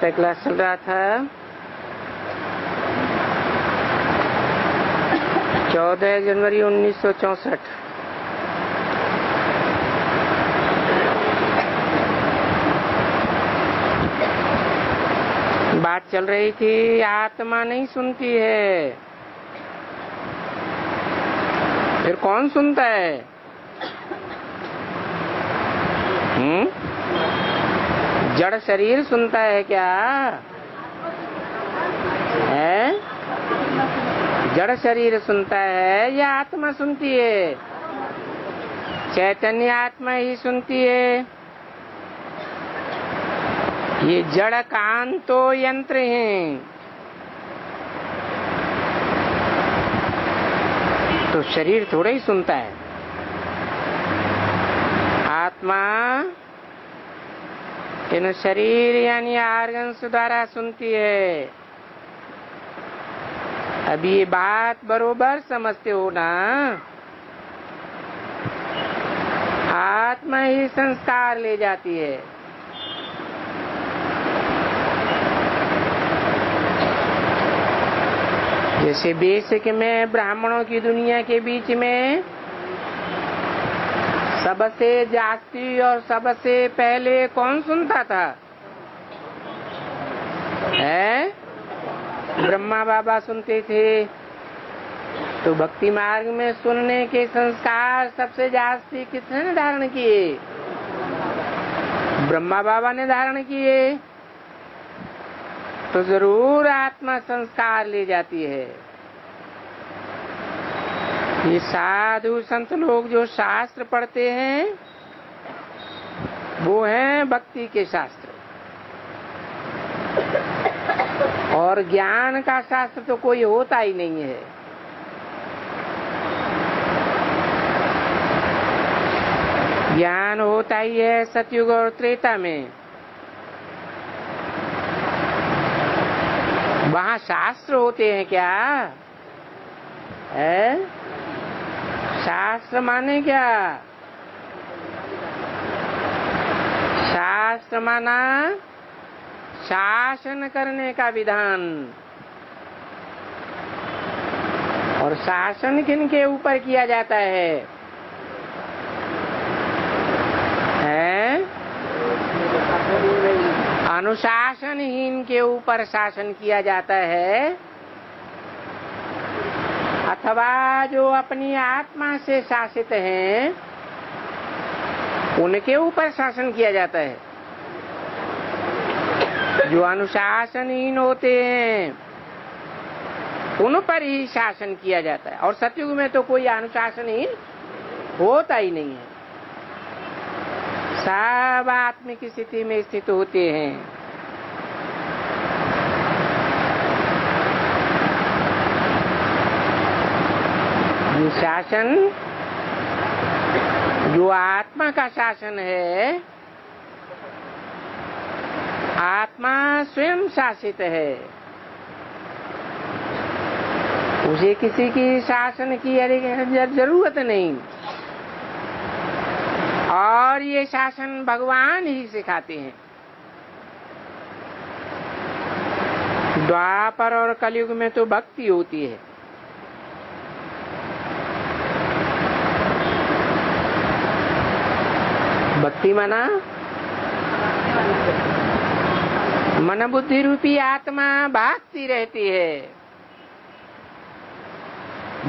पे क्लास चल रहा था 14 जनवरी 1964। बात चल रही थी आत्मा नहीं सुनती है, फिर कौन सुनता है? जड़ शरीर सुनता है क्या? है जड़ शरीर सुनता है या आत्मा सुनती है? चैतन्य आत्मा ही सुनती है। ये जड़ कान तो यंत्र हैं, तो शरीर थोड़ा ही सुनता है। आत्मा इन शरीर यानी आर्गन्स द्वारा सुनती है। अब ये बात बरोबर समझते हो ना? आत्मा ही संस्कार ले जाती है। जैसे बेसिक में ब्राह्मणों की दुनिया के बीच में सबसे जास्ती और सबसे पहले कौन सुनता था? है ब्रह्मा बाबा सुनते थे। तो भक्ति मार्ग में सुनने के संस्कार सबसे जास्ती किसने धारण किए? ब्रह्मा बाबा ने धारण किए। तो जरूर आत्मा संस्कार ले जाती है। ये साधु संत लोग जो शास्त्र पढ़ते हैं वो हैं भक्ति के शास्त्र, और ज्ञान का शास्त्र तो कोई होता ही नहीं है। ज्ञान होता ही है सतयुग और त्रेता में, वहाँ शास्त्र होते हैं क्या? है शास्त्र माने क्या? शास्त्र माना शासन करने का विधान। और शासन किनके ऊपर किया जाता है? अनुशासनहीन के ऊपर शासन किया जाता है, अथवा जो अपनी आत्मा से शासित हैं, उनके ऊपर शासन किया जाता है। जो अनुशासनहीन होते हैं उन पर ही शासन किया जाता है, और सतयुग में तो कोई अनुशासनहीन होता ही नहीं है। सब आत्मिक स्थिति में स्थित होते हैं। ये शासन जो आत्मा का शासन है, आत्मा स्वयं शासित है। उसे किसी की शासन की जरूरत नहीं, और ये शासन भगवान ही सिखाते हैं। द्वापर और कलयुग में तो भक्ति होती है। भक्ति माना मन बुद्धि रूपी आत्मा भागती रहती है,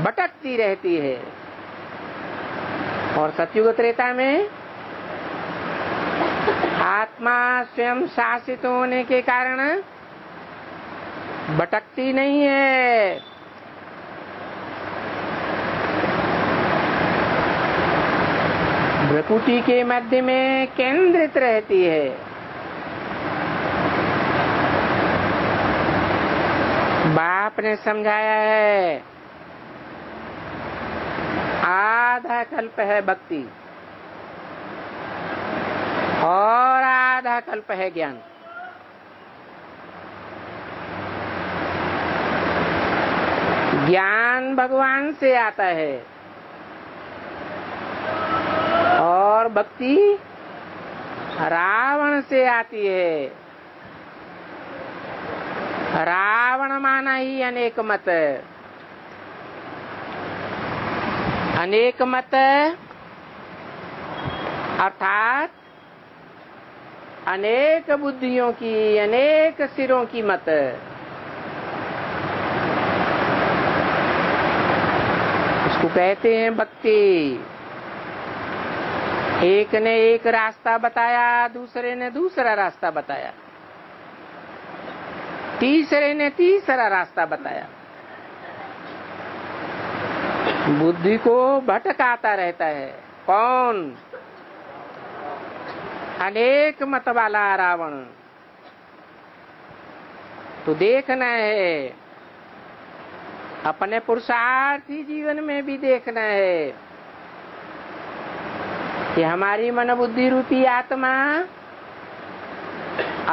भटकती रहती है। और सतयुग त्रेता में आत्मा स्वयं शासित होने के कारण भटकती नहीं है। प्रकृति के मध्य में केंद्रित रहती है। बाप ने समझाया है आधा कल्प है भक्ति और आधा कल्प है ज्ञान। ज्ञान भगवान से आता है और भक्ति रावण से आती है। रावण माना ही अनेक मत है। अनेक मत अर्थात अनेक बुद्धियों की, अनेक सिरों की मत। इसको कहते हैं भक्ति। एक ने एक रास्ता बताया, दूसरे ने दूसरा रास्ता बताया, तीसरे ने तीसरा रास्ता बताया। बुद्धि को भटकाता रहता है कौन? अनेक मत वाला रावण। तो देखना है, अपने पुरुषार्थी जीवन में भी देखना है कि हमारी मनोबुद्धि रूपी आत्मा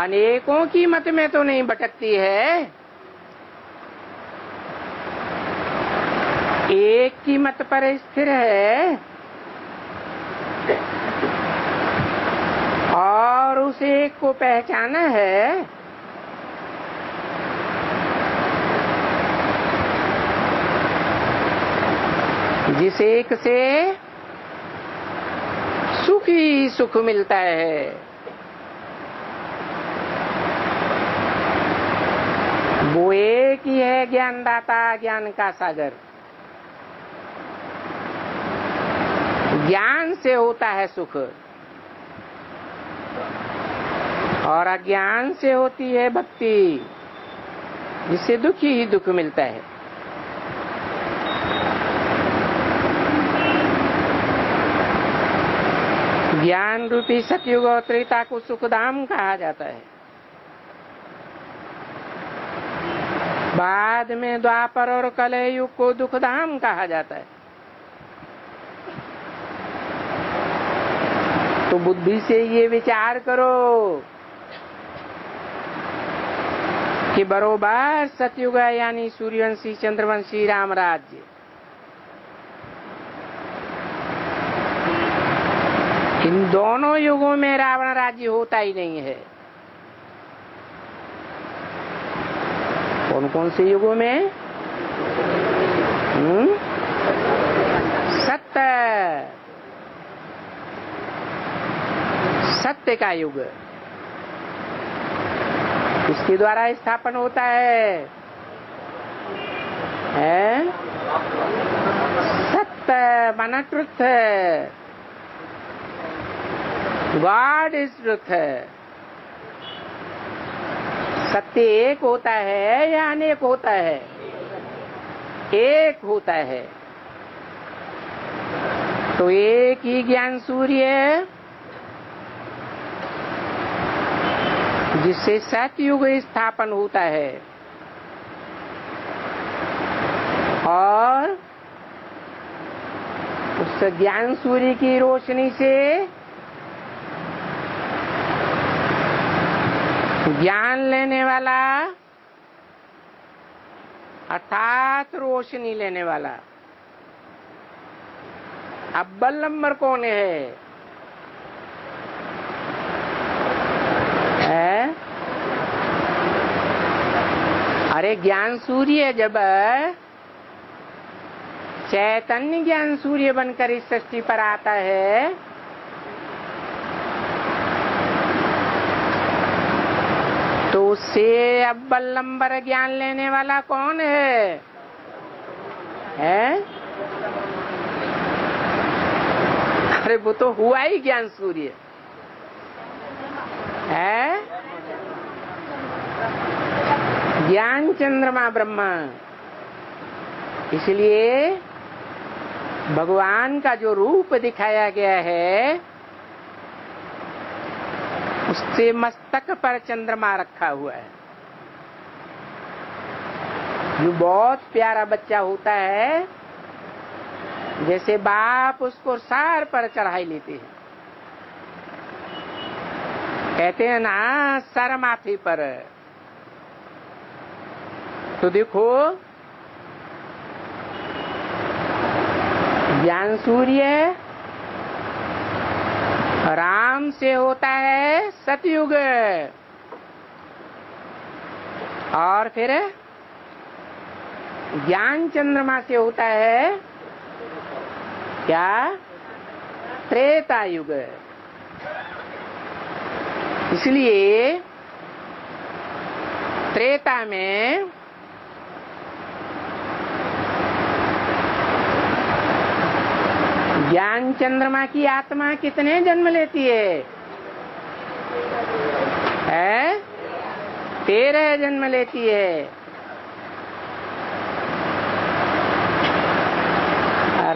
अनेकों की मत में तो नहीं भटकती है, एक की मत पर स्थिर है और उस एक को पहचाना है। जिस एक से सुख ही सुख मिलता है, वो एक ही है ज्ञानदाता, ज्ञान का सागर। ज्ञान से होता है सुख और अज्ञान से होती है भक्ति, जिससे दुख ही दुख मिलता है। ज्ञान रूपी सतयुग और त्रेता को सुखधाम कहा जाता है। बाद में द्वापर और कलयुग को दुखधाम कहा जाता है। तो बुद्धि से ये विचार करो कि बरोबर सतयुग यानी सूर्यवंशी, चंद्रवंशी, राम राज्य, इन दोनों युगों में रावण राज्य होता ही नहीं है। कौन कौन से युगों में? सत्य, सत्य का युग इसके द्वारा स्थापन होता है, सत्य माना ट्रुथ, गॉड इज ट्रुथ। सत्य एक होता है या अनेक होता है? एक होता है। तो एक ही ज्ञान सूर्य है जिससे सतयुग स्थापन होता है और उस ज्ञान सूर्य की रोशनी से ज्ञान लेने वाला अर्थात रोशनी लेने वाला अव्वल नंबर कौन है? अरे ज्ञान सूर्य जब चैतन्य ज्ञान सूर्य बनकर इस सृष्टि पर आता है तो उससे अव्वल नंबर ज्ञान लेने वाला कौन है? अरे वो तो हुआ ही ज्ञान सूर्य है, ज्ञान चंद्रमा ब्रह्मा। इसलिए भगवान का जो रूप दिखाया गया है उससे मस्तक पर चंद्रमा रखा हुआ है। जो बहुत प्यारा बच्चा होता है, जैसे बाप उसको सार पर चढ़ाई लेते हैं, कहते हैं ना सर माथे पर। तो देखो ज्ञान सूर्य राम से होता है सतयुग और फिर ज्ञान चंद्रमा से होता है क्या? त्रेता युग। इसलिए त्रेता में ज्ञान चंद्रमा की आत्मा कितने जन्म लेती है? 13 जन्म लेती है।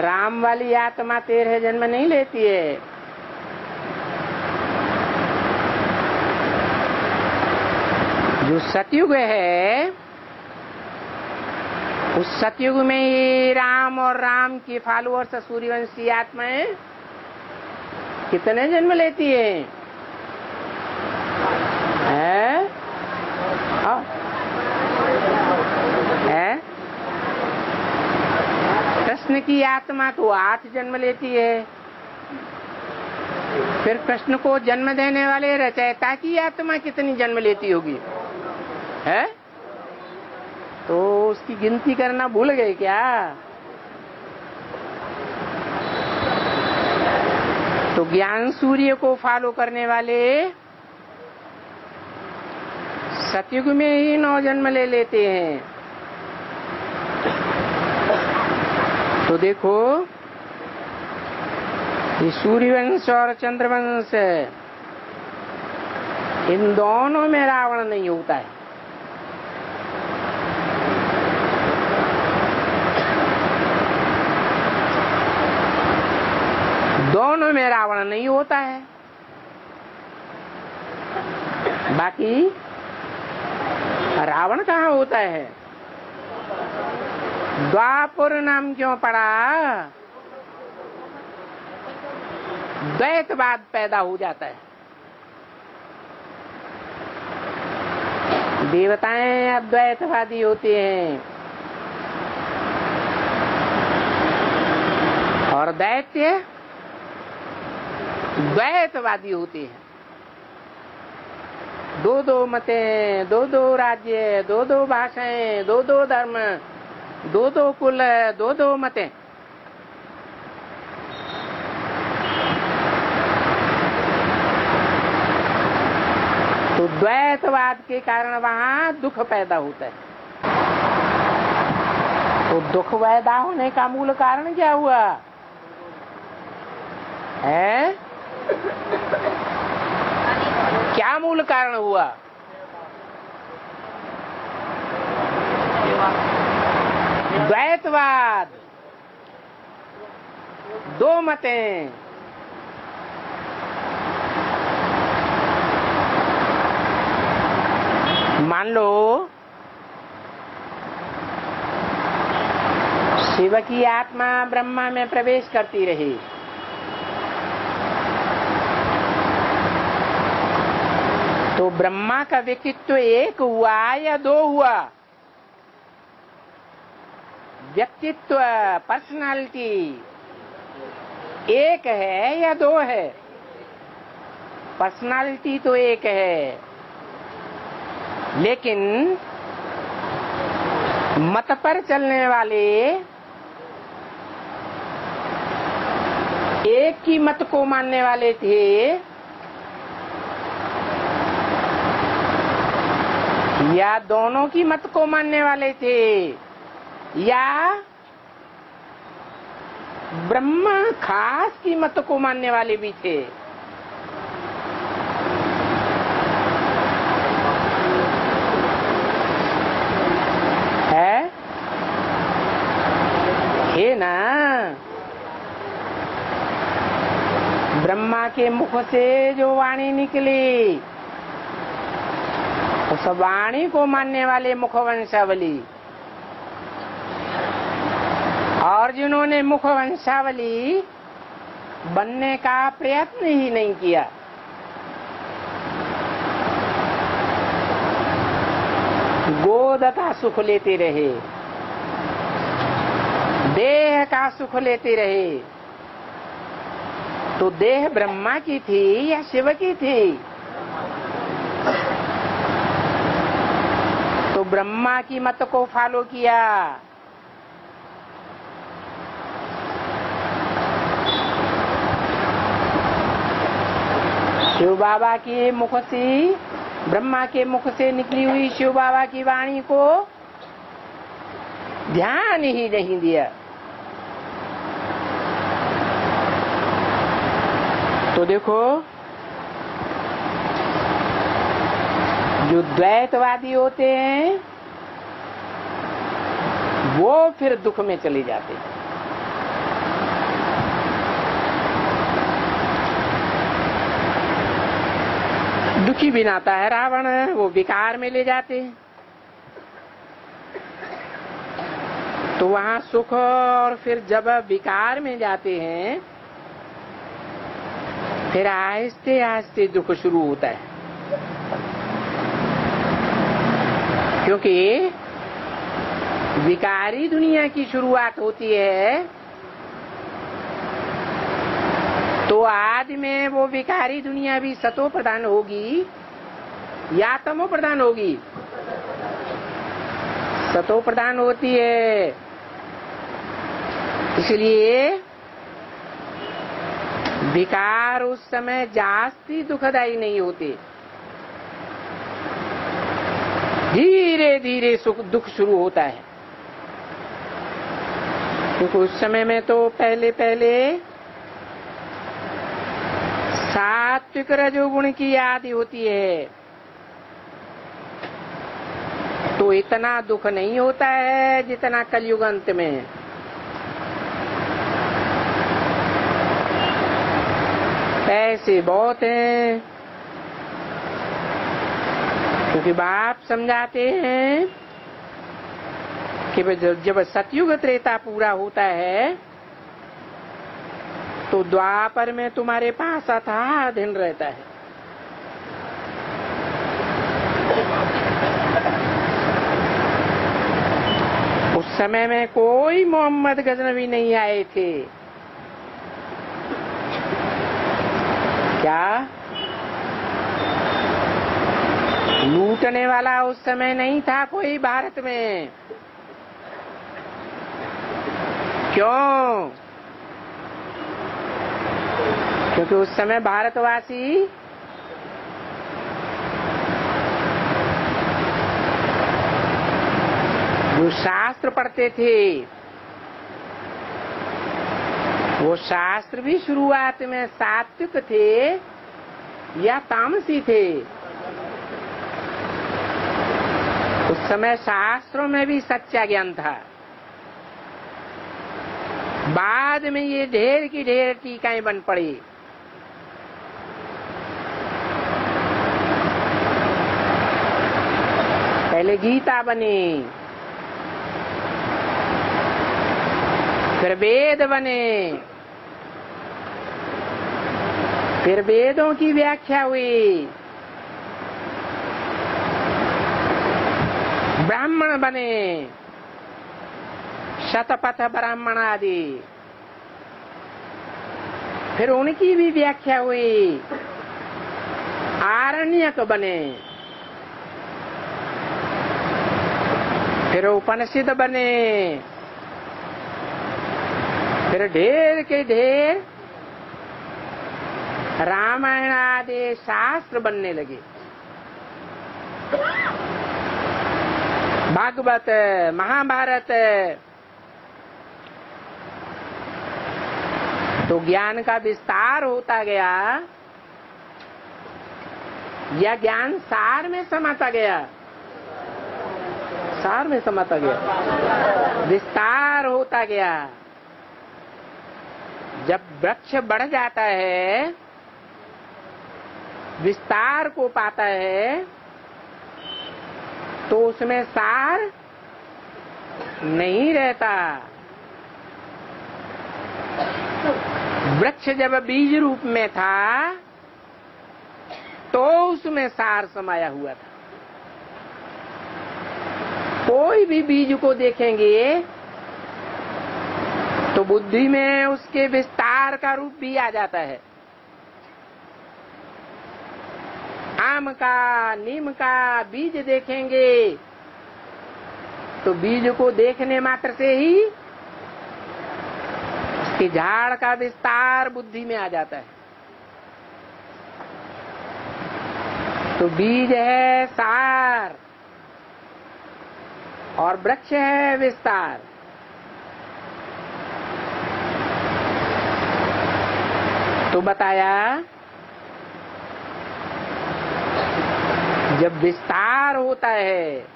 राम वाली आत्मा 13 जन्म नहीं लेती है। जो सतयुग है उस सतयुग में ये राम और राम की फॉलोअर्स सूर्यवंशी आत्माएं कितने जन्म लेती है? कृष्ण की आत्मा तो 8 जन्म लेती है। फिर कृष्ण को जन्म देने वाले रचयिता की आत्मा कितनी जन्म लेती होगी? है तो उसकी गिनती करना भूल गए क्या? तो ज्ञान सूर्य को फॉलो करने वाले सतयुग में ही 9 जन्म ले लेते हैं। तो देखो ये सूर्यवंश और चंद्रवंश इन दोनों में रावण नहीं होता है। दोनों में रावण नहीं होता है। बाकी रावण कहाँ होता है? द्वापर नाम क्यों पड़ा? द्वैतवाद पैदा हो जाता है। देवताएं अद्वैतवादी होते हैं और दैत्य द्वैतवादी होते हैं। 2-2 मतें, 2-2 राज्य, 2-2 भाषाएं, 2-2 धर्म, 2-2 कुल, 2-2 मतें। तो द्वैतवाद के कारण वहाँ दुख पैदा होता है। तो दुख पैदा होने का मूल कारण क्या हुआ है? क्या मूल कारण हुआ? द्वैतवाद, 2 मतें। मान लो शिव की आत्मा ब्रह्मा में प्रवेश करती रही, तो ब्रह्मा का व्यक्तित्व 1 हुआ या 2 हुआ? व्यक्तित्व, पर्सनालिटी 1 है या 2 है? पर्सनालिटी तो 1 है, लेकिन मत पर चलने वाले एक ही मत को मानने वाले थे, या दोनों की मत को मानने वाले थे, या ब्रह्मा खास की मत को मानने वाले भी थे? है ना? ब्रह्मा के मुख से जो वाणी निकली उस वाणी को मानने वाले मुखवंशावली, और जिन्होंने मुखवंशावली बनने का प्रयत्न ही नहीं किया, गोद का सुख लेते रहे, देह का सुख लेते रहे। तो देह ब्रह्मा की थी या शिव की थी? ब्रह्मा की मत को फॉलो किया। शिव बाबा के मुख से, ब्रह्मा के मुख से निकली हुई शिव बाबा की वाणी को ध्यान ही नहीं दिया। तो देखो, जो द्वैतवादी होते हैं वो फिर दुख में चले जाते हैं। दुखी बनाता है रावण, वो विकार में ले जाते हैं। तो वहाँ सुख, और फिर जब विकार में जाते हैं फिर आहिस्ते आहिस्ते दुख शुरू होता है, क्योंकि विकारी दुनिया की शुरुआत होती है। तो आज में वो विकारी दुनिया भी सतो प्रधान होगी या तमो प्रधान होगी? सतो प्रधान होती है। इसलिए विकार उस समय जास्ती दुखदायी नहीं होते, धीरे धीरे दुख शुरू होता है। क्योंकि उस समय में तो पहले पहले सात्विक रजोगुण की याद होती है, तो इतना दुख नहीं होता है जितना कलयुग अंत में। पैसे बहुत हैं, क्योंकि बाप समझाते हैं कि जब सतयुग त्रेता पूरा होता है तो द्वापर में तुम्हारे पास अथाह धन रहता है। उस समय में कोई मोहम्मद गजनवी नहीं आए थे। क्या लूटने वाला उस समय नहीं था कोई भारत में? क्यों? क्योंकि उस समय भारतवासी जो शास्त्र पढ़ते थे वो शास्त्र भी शुरुआत में सात्विक थे या तामसी थे? उस समय शास्त्रों में भी सच्चा ज्ञान था। बाद में ये ढेर की ढेर टीकाएं बन पड़ी। पहले गीता बनी, फिर वेद बने, फिर वेदों की व्याख्या हुई, ब्राह्मण बने, शतपथ ब्राह्मण आदि, फिर उनकी भी व्याख्या हुई, आरण्यक बने, फिर उपनिषद बने, फिर ढेर के ढेर रामायण आदि शास्त्र बनने लगे, भागवत, महाभारत। तो ज्ञान का विस्तार होता गया या ज्ञान सार में समाता गया? सार में समाता गया, विस्तार होता गया। जब वृक्ष बढ़ जाता है, विस्तार को पाता है, तो उसमें सार नहीं रहता। वृक्ष जब बीज रूप में था तो उसमें सार समाया हुआ था। कोई भी बीज को देखेंगे तो बुद्धि में उसके विस्तार का रूप भी आ जाता है, आम का, नीम का बीज देखेंगे तो बीज को देखने मात्र से ही उसके झाड़ का विस्तार बुद्धि में आ जाता है। तो बीज है सार और वृक्ष है विस्तार। तो बताया जब विस्तार होता है,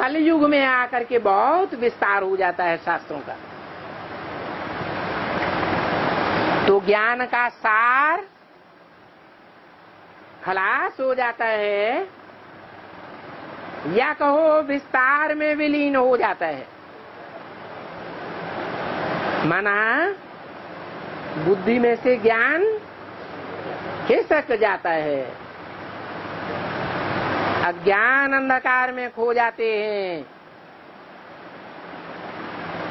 कलयुग में आकर के बहुत विस्तार हो जाता है शास्त्रों का, तो ज्ञान का सार खलास हो जाता है, या कहो विस्तार में विलीन हो जाता है। माना बुद्धि में से ज्ञान खिसक जाता है, अज्ञान अंधकार में खो जाते हैं।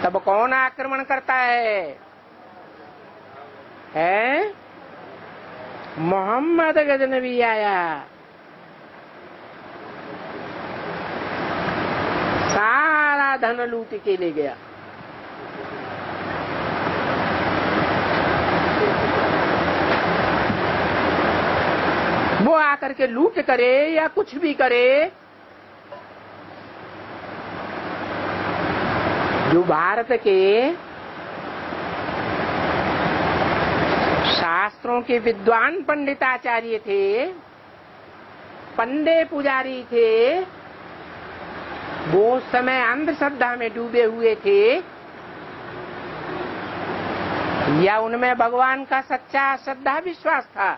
तब कौन आक्रमण करता है? है मोहम्मद गजनवी आया, सारा धन लूट के ले गया। वो आकर के लूट करे या कुछ भी करे, जो भारत के शास्त्रों के विद्वान पंडिताचार्य थे, पंडे पुजारी थे, वो समय अंधश्रद्धा में डूबे हुए थे, या उनमें भगवान का सच्चा श्रद्धा विश्वास था?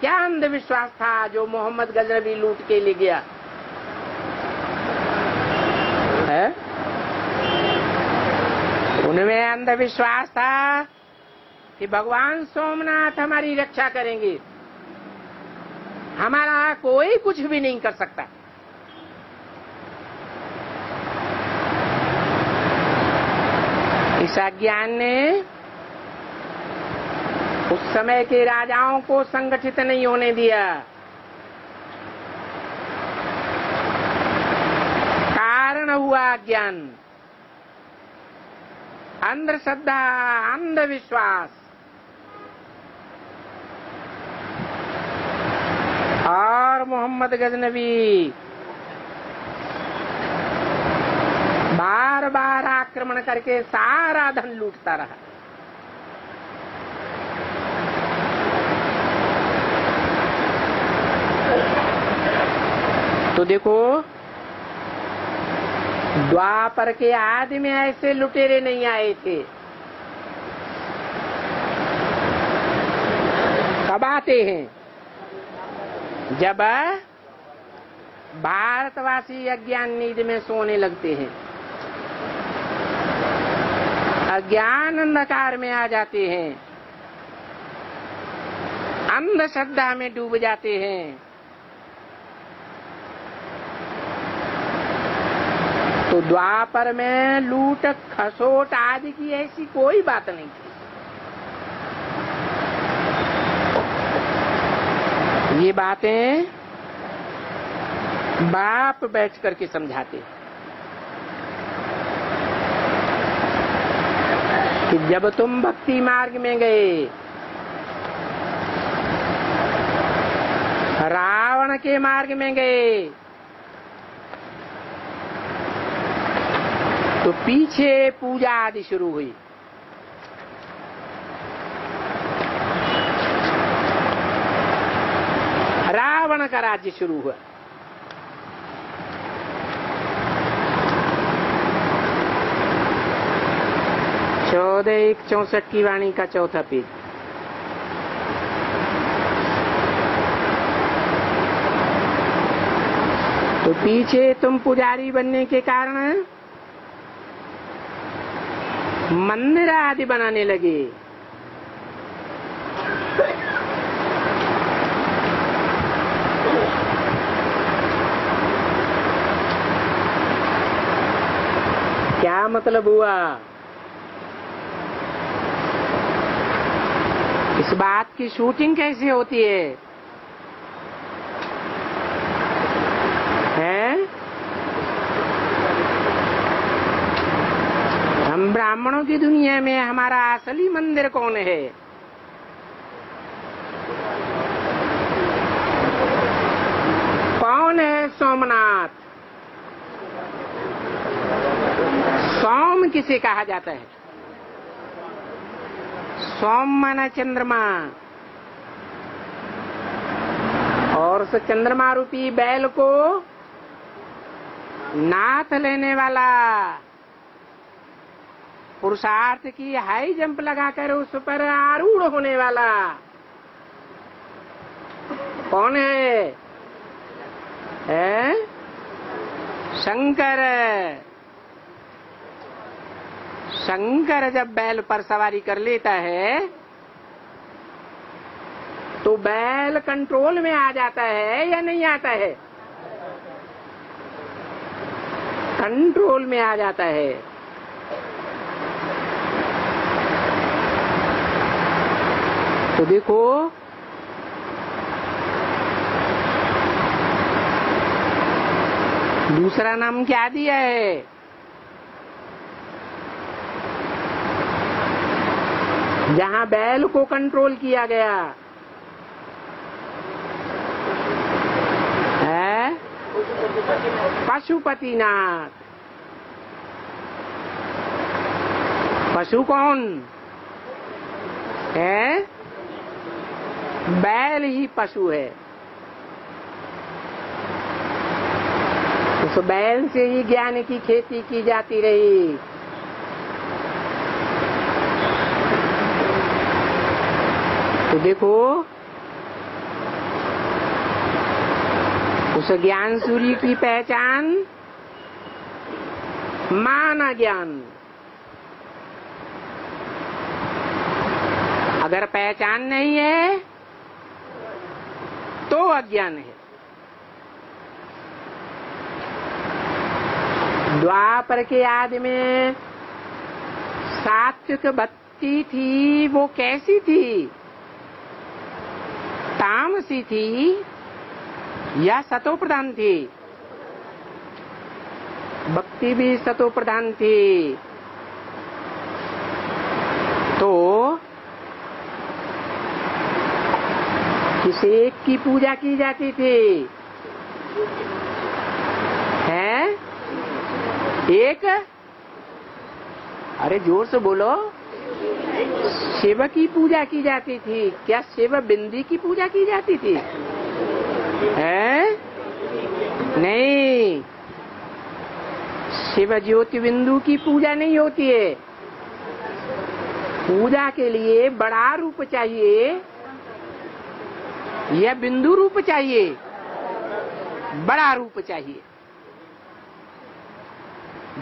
क्या अंधविश्वास था जो मोहम्मद गजनवी लूट के ले गया? है? उनमें अंधविश्वास था कि भगवान सोमनाथ हमारी रक्षा करेंगे, हमारा कोई कुछ भी नहीं कर सकता। इस अज्ञान ने उस समय के राजाओं को संगठित नहीं होने दिया। कारण हुआ अज्ञान, अंधश्रद्धा, अंधविश्वास। और मोहम्मद गजनवी बार बार आक्रमण करके सारा धन लूटता रहा। तो देखो, द्वापर के आदि में ऐसे लुटेरे नहीं आए थे। कब आते हैं? जब भारतवासी अज्ञान नींद में सोने लगते हैं, अज्ञान अंधकार में आ जाते हैं, अंधश्रद्धा में डूब जाते हैं। तो द्वापर में लूट खसोट आदि की ऐसी कोई बात नहीं थी। ये बातें बाप बैठ करके समझाते हैं कि जब तुम भक्ति मार्ग में गए, रावण के मार्ग में गए, तो पीछे पूजा आदि शुरू हुई। रावण का राज्य शुरू हुआ। चौदह 164 की वाणी का चौथा पेज। तो पीछे तुम पुजारी बनने के कारण मंदिर आदि बनाने लगे, क्या मतलब हुआ? इस बात की शूटिंग कैसे होती है? की दुनिया में हमारा असली मंदिर कौन है? कौन है सोमनाथ? सोम किसे कहा जाता है? सोम माना चंद्रमा, और उस चंद्रमा रूपी बैल को नाथ लेने वाला, पुरुषार्थ की हाई जंप लगाकर उस पर आरूढ़ होने वाला कौन है? शंकर। शंकर जब बैल पर सवारी कर लेता है तो बैल कंट्रोल में आ जाता है या नहीं आता है? कंट्रोल में आ जाता है। तो देखो, दूसरा नाम क्या दिया है? जहाँ बैल को कंट्रोल किया गया है पशुपतिनाथ। पशु कौन है? बैल ही पशु है। उस बैल से ही ज्ञान की खेती की जाती रही। तो देखो, उस ज्ञान सूर्य की पहचान माना ज्ञान। अगर पहचान नहीं है तो अज्ञान है। द्वापर के याद में सात्विक बत्ती थी, वो कैसी थी? तामसी थी या सतो प्रधान थी? भक्ति भी सतो प्रधान थी। तो किस एक की पूजा की जाती थी? हैं? एक? अरे जोर से बोलो। शिव की पूजा की जाती थी। क्या शिव बिंदी की पूजा की जाती थी? है? नहीं, शिव ज्योति बिंदु की पूजा नहीं होती है। पूजा के लिए बड़ा रूप चाहिए या बिंदु रूप चाहिए? बड़ा रूप चाहिए।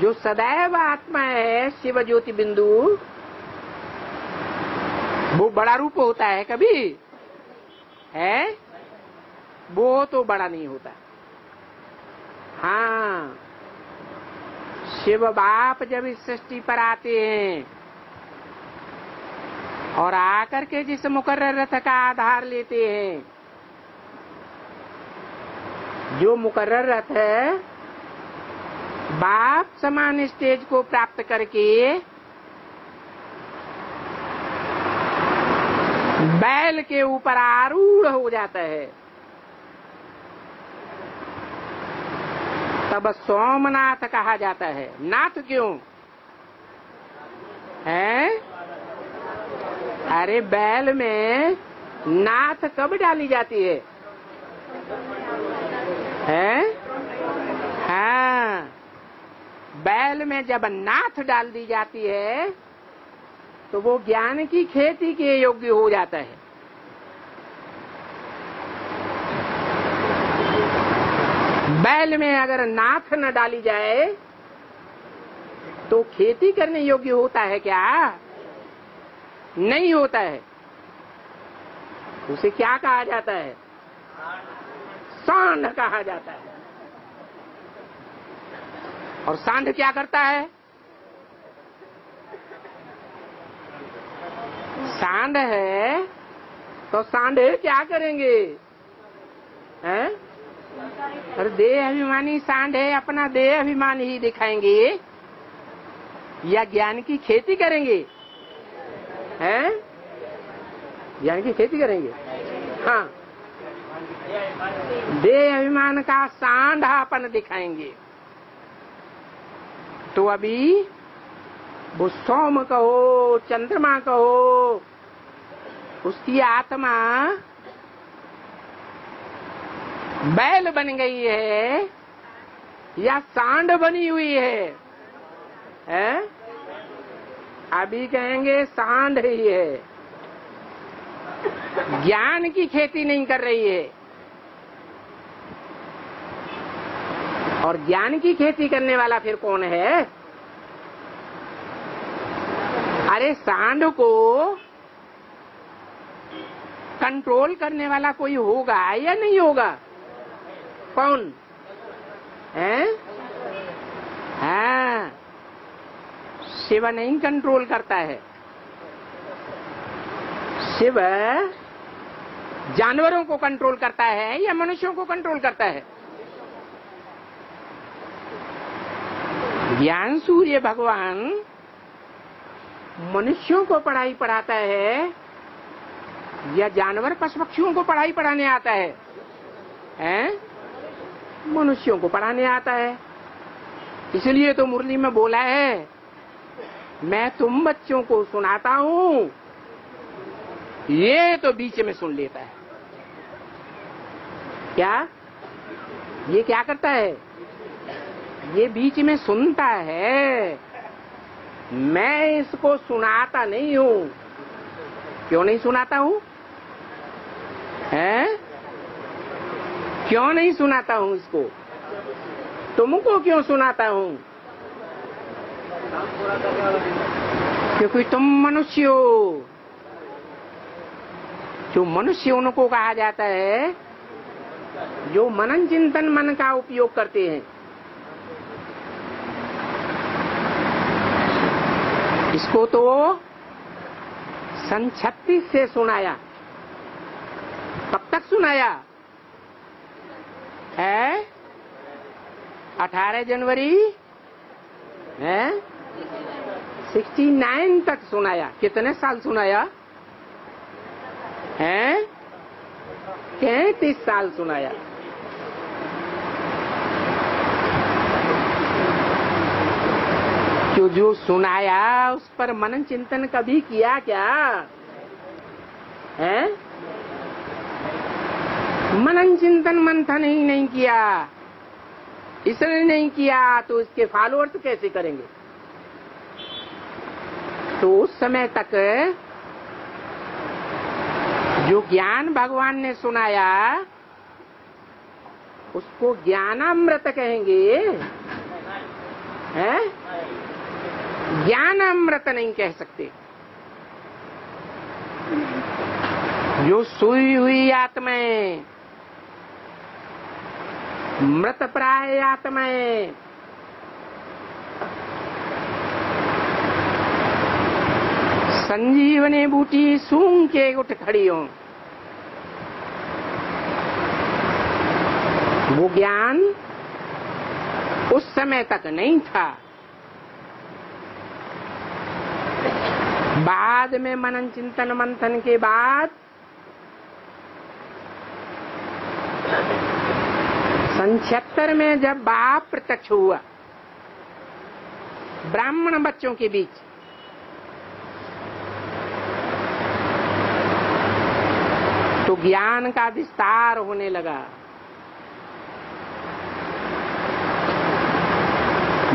जो सदैव आत्मा है शिव ज्योति बिंदु, वो बड़ा रूप होता है कभी? है? वो तो बड़ा नहीं होता। हाँ, शिव बाप जब इस सृष्टि पर आते हैं और आकर के जिस मुकर्रर रथ का आधार लेते हैं, जो मुकर्रर रथ है, बाप समान स्टेज को प्राप्त करके बैल के ऊपर आरूढ़ हो जाता है। तब सोमनाथ कहा जाता है। नाथ क्यों है? अरे बैल में नाथ कब डाली जाती है? हैं? हाँ, बैल में जब नाथ डाल दी जाती है तो वो ज्ञान की खेती के योग्य हो जाता है। बैल में अगर नाथ न डाली जाए तो खेती करने योग्य होता है क्या? नहीं होता है। उसे क्या कहा जाता है? सांड कहा जाता है। और सांड क्या करता है? सांड है तो सांड क्या करेंगे? हैं? और देह अभिमानी सांड है, अपना देह अभिमान ही दिखाएंगे। या ज्ञान की खेती करेंगे? हैं? ज्ञान की खेती करेंगे? हाँ, देह अभिमान का सांढापन दिखाएंगे। तो अभी वो सोम कहो, चंद्रमा कहो, उसकी आत्मा बैल बन गई है या सांड बनी हुई है? हैं? अभी कहेंगे सांड ही है, ज्ञान की खेती नहीं कर रही है। और ज्ञान की खेती करने वाला फिर कौन है? अरे सांड को कंट्रोल करने वाला कोई होगा या नहीं होगा? कौन है? हाँ, शिव नहीं कंट्रोल करता है। शिव जानवरों को कंट्रोल करता है या मनुष्यों को कंट्रोल करता है? ज्ञान सूर्य भगवान मनुष्यों को पढ़ाई पढ़ाता है या जानवर पशु पक्षियों को पढ़ाई पढ़ाने आता है? हैं? मनुष्यों को पढ़ाने आता है। इसलिए तो मुरली में बोला है, मैं तुम बच्चों को सुनाता हूँ, ये तो बीच में सुन लेता है। क्या ये क्या करता है? ये बीच में सुनता है। मैं इसको सुनाता नहीं हूँ। क्यों नहीं सुनाता हूँ? हैं? क्यों नहीं सुनाता हूँ इसको? तुमको क्यों सुनाता हूँ? क्योंकि तुम मनुष्य हो। जो मनुष्य उनको कहा जाता है जो मनन चिंतन मन का उपयोग करते हैं। इसको तो सन 36 से सुनाया। कब तक सुनाया है? 18 जनवरी है 69 तक सुनाया। कितने साल सुनाया है? 33 साल सुनाया। तो जो सुनाया उस पर मनन चिंतन कभी किया क्या? हैं? मनन चिंतन मंथन ही नहीं किया। इसने नहीं किया तो इसके फॉलोअर्स कैसे करेंगे? तो उस समय तक जो ज्ञान भगवान ने सुनाया उसको ज्ञानामृत कहेंगे। हैं? ज्ञान अमृत नहीं कह सकते। जो सोई हुई आत्माएं, मृत प्राय आत्माएं, संजीवनी बूटी सूंघ के उठ खड़ी हों, वो ज्ञान उस समय तक नहीं था। बाद में मनन चिंतन मंथन के बाद सन 76 में जब बाप प्रत्यक्ष हुआ ब्राह्मण बच्चों के बीच, तो ज्ञान का विस्तार होने लगा।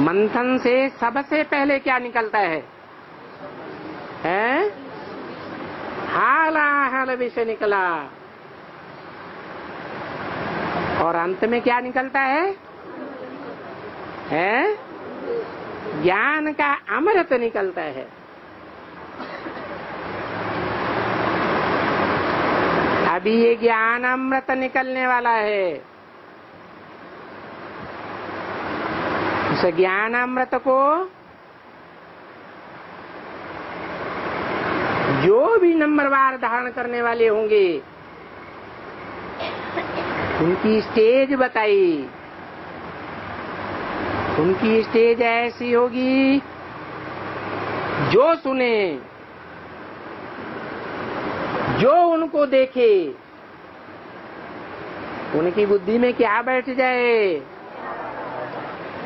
मंथन से सबसे पहले क्या निकलता है? है? हाला हाला विषय निकला। और अंत में क्या निकलता है? है? ज्ञान का अमृत निकलता है। अभी ये ज्ञान अमृत निकलने वाला है। इस ज्ञान अमृत को जो भी नंबरवार धारण करने वाले होंगे उनकी स्टेज बताई। उनकी स्टेज ऐसी होगी जो सुने, जो उनको देखे, उनकी बुद्धि में क्या बैठ जाए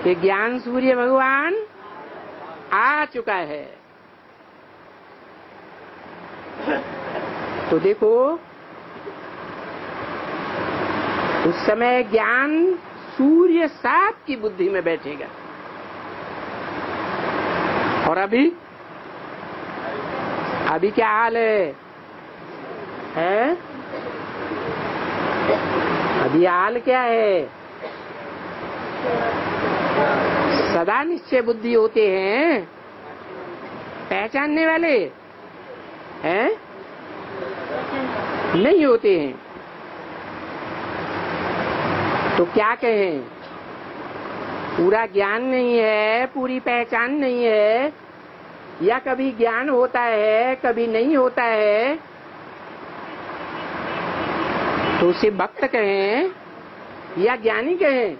कि ज्ञान सूर्य भगवान आ चुका है। तो देखो, उस समय ज्ञान सूर्य साप की बुद्धि में बैठेगा। और अभी क्या हाल है? अभी हाल क्या है? सदा निश्चय बुद्धि होते हैं पहचानने वाले हैं? नहीं होते हैं। तो क्या कहें, पूरा ज्ञान नहीं है, पूरी पहचान नहीं है, या कभी ज्ञान होता है कभी नहीं होता है, तो उसे भक्त कहें या ज्ञानी कहें?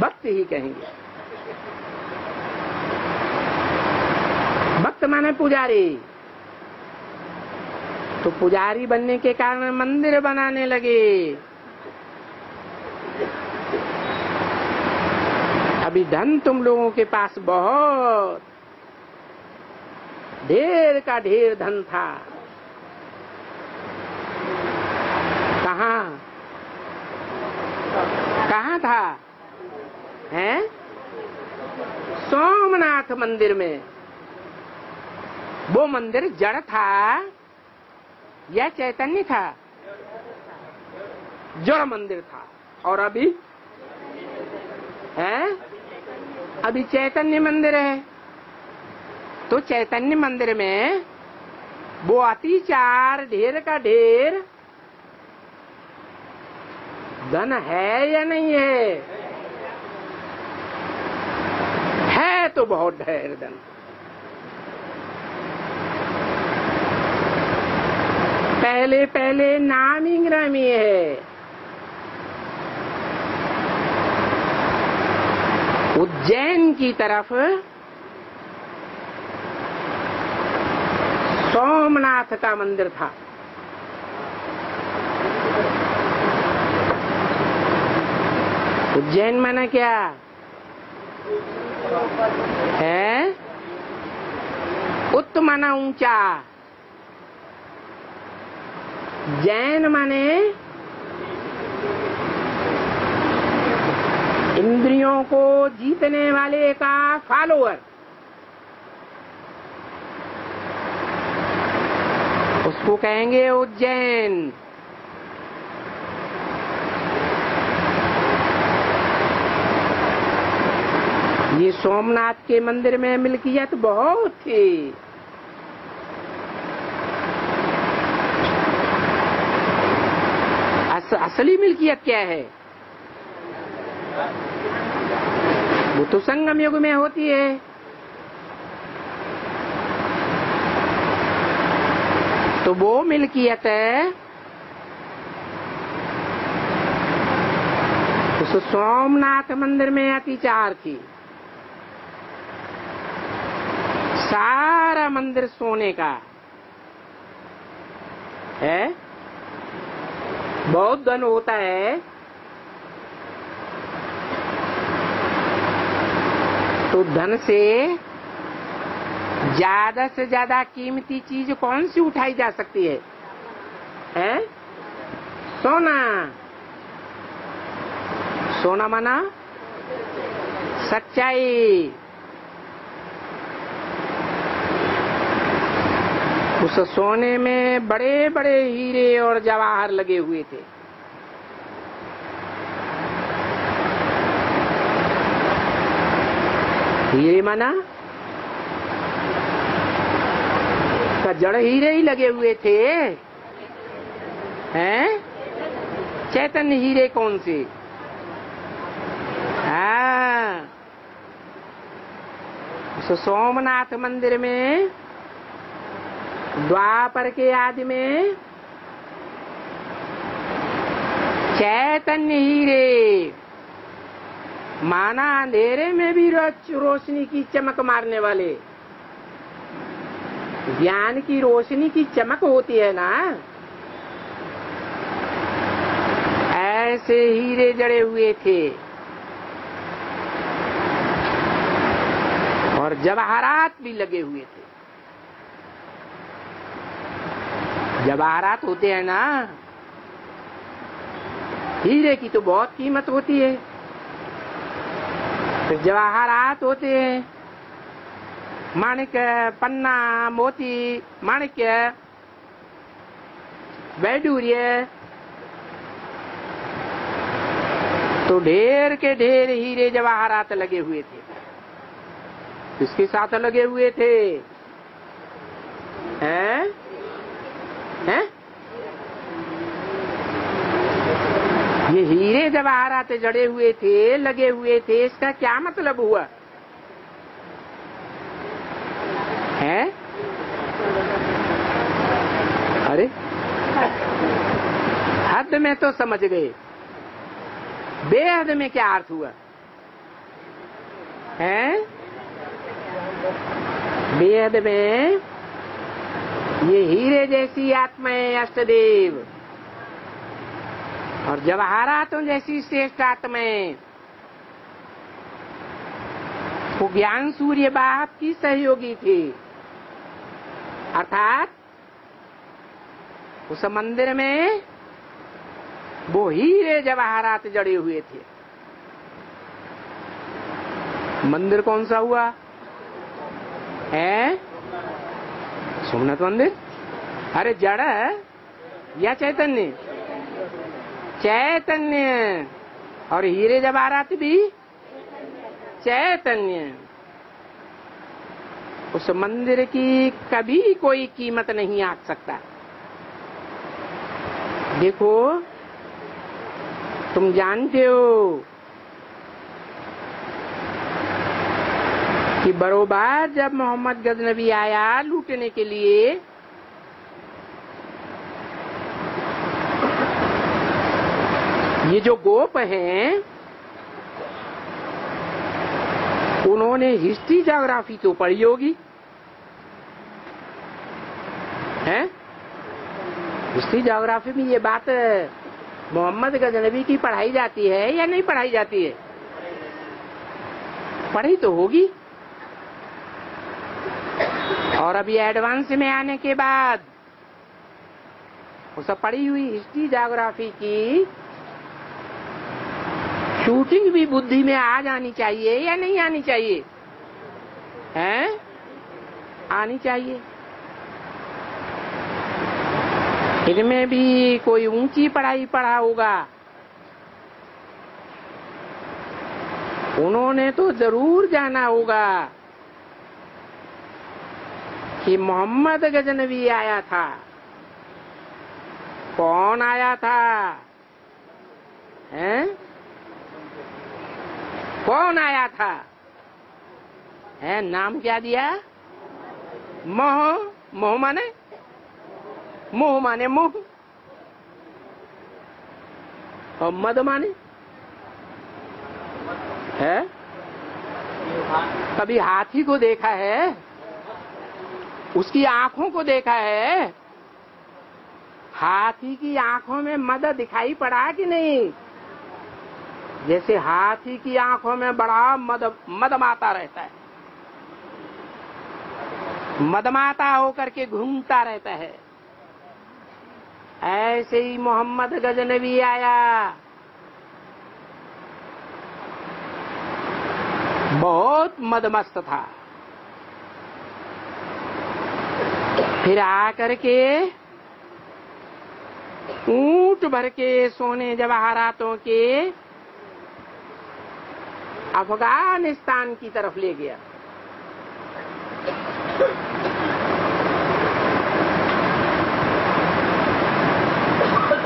भक्त ही कहेंगे। भक्त माने पुजारी। तो पुजारी बनने के कारण मंदिर बनाने लगे। अभी धन तुम लोगों के पास बहुत ढेर का ढेर धन था, कहाँ था? हैं? सोमनाथ मंदिर में। वो मंदिर जड़ था या चैतन्य था? जड़ मंदिर था। और अभी हैं? अभी चैतन्य मंदिर है। तो चैतन्य मंदिर में वो अतिचार ढेर का ढेर धन है या नहीं है? है तो बहुत ढेर धन। पहले पहले नाम ही ग्रामी है। उज्जैन की तरफ सोमनाथ का मंदिर था। उज्जैन माना क्या है? उत्त माना ऊंचा, जैन माने इंद्रियों को जीतने वाले का फॉलोअर। उसको कहेंगे उज्जैन। ये सोमनाथ के मंदिर में मिल्कियत बहुत थी। असली मिल्कियत क्या है? वो तो संगम युग में होती है। तो वो मिल्कियत है। उस सोमनाथ मंदिर में अतिचार थी। सारा मंदिर सोने का है, बहुत धन होता है। तो धन से ज्यादा कीमती चीज कौन सी उठाई जा सकती है? हैं? सोना। सोना माना सच्चाई। उस सोने में बड़े बड़े हीरे और जवाहर लगे हुए थे। हीरे माना का जड़ हीरे ही लगे हुए थे। हैं? चैतन्य हीरे कौन से? हाँ, सोमनाथ मंदिर में द्वापर के आदि में चैतन्य हीरे माना अंधेरे में भी रोशनी की चमक मारने वाले। ज्ञान की रोशनी की चमक होती है ना, ऐसे हीरे जड़े हुए थे और जवाहरात भी लगे हुए थे। जवाहरात होते हैं ना, हीरे की तो बहुत कीमत होती है, तो जवाहरात होते हैं, माणिक्य, पन्ना, मोती, माणिक्य, वैडूर्य, तो ढेर के ढेर हीरे जवाहरात लगे हुए थे। किसके साथ लगे हुए थे? हैं? हैं? ये हीरे जवाहरात जड़े हुए थे, लगे हुए थे, इसका क्या मतलब हुआ? हैं? अरे हद में तो समझ गए, बेहद में क्या अर्थ हुआ? हैं? बेहद में ये हीरे जैसी आत्माएं अष्टदेव और जवाहरातों जैसी श्रेष्ठ आत्माएं, वो ज्ञान सूर्य बाप की सहयोगी थी। अर्थात उस मंदिर में वो हीरे जवाहरात जड़े हुए थे। मंदिर कौन सा हुआ? है सोमनाथ मंदिर। अरे जड़ या चैतन्य? चैतन्य। और हीरे जवाहरात भी चैतन्य। उस मंदिर की कभी कोई कीमत नहीं आ सकता। देखो, तुम जानते हो कि बरोबर जब मोहम्मद गजनबी आया लूटने के लिए, ये जो गोप हैं, उन्होंने हिस्ट्री ज्योग्राफी तो पढ़ी होगी। हैं? हिस्ट्री ज्योग्राफी में ये बात मोहम्मद गजनबी की पढ़ाई जाती है या नहीं पढ़ाई जाती है? पढ़ी तो होगी। और अभी एडवांस में आने के बाद उस पढ़ी हुई हिस्ट्री ज्योग्राफी की शूटिंग भी बुद्धि में आ जानी चाहिए या नहीं आनी चाहिए? हैं? आनी चाहिए। इनमें भी कोई ऊंची पढ़ाई पढ़ा होगा। उन्होंने तो जरूर जाना होगा कि मोहम्मद गजनवी आया था। कौन आया था? हैं? कौन आया था? है, नाम क्या दिया? मोह। मोह माने? मोह माने मोह और मद माने है। कभी हाथी को देखा है? उसकी आंखों को देखा है? हाथी की आंखों में मद दिखाई पड़ा कि नहीं? जैसे हाथी की आंखों में बड़ा मदमाता रहता है, मदमाता होकर के घूमता रहता है, ऐसे ही मोहम्मद गजनवी आया। बहुत मदमस्त था, फिर आकर के ऊंट भर के सोने जवाहरातों के अफगानिस्तान की तरफ ले गया।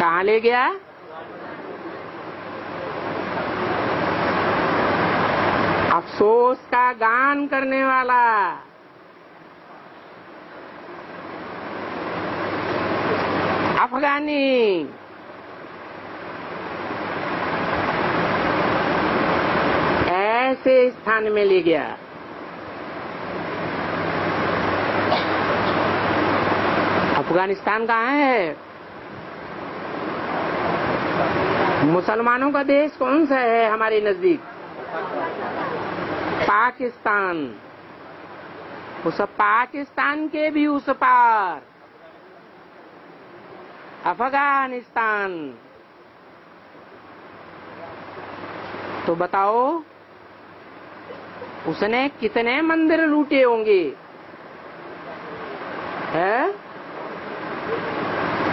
कहाँ ले गया? अफसोस का गान करने वाला, अफगानी, ऐसे स्थान में ले गया। अफगानिस्तान कहाँ है? मुसलमानों का देश कौन सा है हमारे नजदीक? पाकिस्तान। उस पाकिस्तान के भी उस पार अफगानिस्तान। तो बताओ उसने कितने मंदिर लूटे होंगे? है?